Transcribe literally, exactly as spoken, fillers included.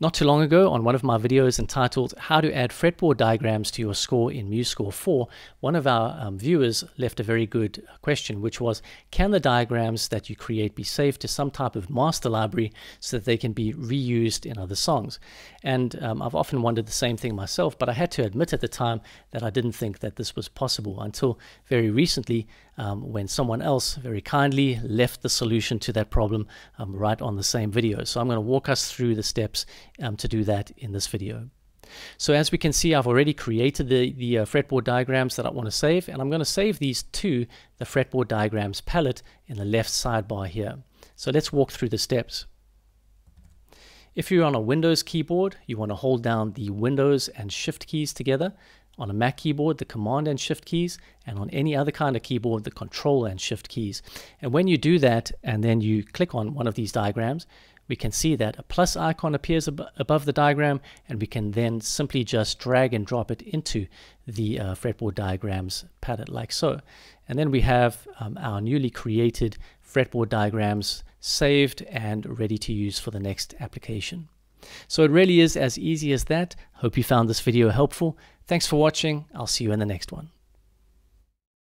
Not too long ago, on one of my videos entitled How to Add Fretboard Diagrams to Your Score in MuseScore four, one of our um, viewers left a very good question, which was, can the diagrams that you create be saved to some type of master library so that they can be reused in other songs? And um, I've often wondered the same thing myself, but I had to admit at the time that I didn't think that this was possible until very recently um, when someone else very kindly left the solution to that problem um, right on the same video. So I'm going to walk us through the steps Um, to do that in this video. So as we can see, I've already created the, the uh, fretboard diagrams that I want to save, and I'm going to save these to the fretboard diagrams palette in the left sidebar here. So let's walk through the steps. If you're on a Windows keyboard, you want to hold down the Windows and Shift keys together. On a Mac keyboard, the Command and Shift keys, and on any other kind of keyboard, the Control and Shift keys. And when you do that, and then you click on one of these diagrams, we can see that a plus icon appears ab above the diagram, and we can then simply just drag and drop it into the uh, fretboard diagrams palette like so. And then we have um, our newly created fretboard diagrams saved and ready to use for the next application. So it really is as easy as that. Hope you found this video helpful. Thanks for watching. I'll see you in the next one.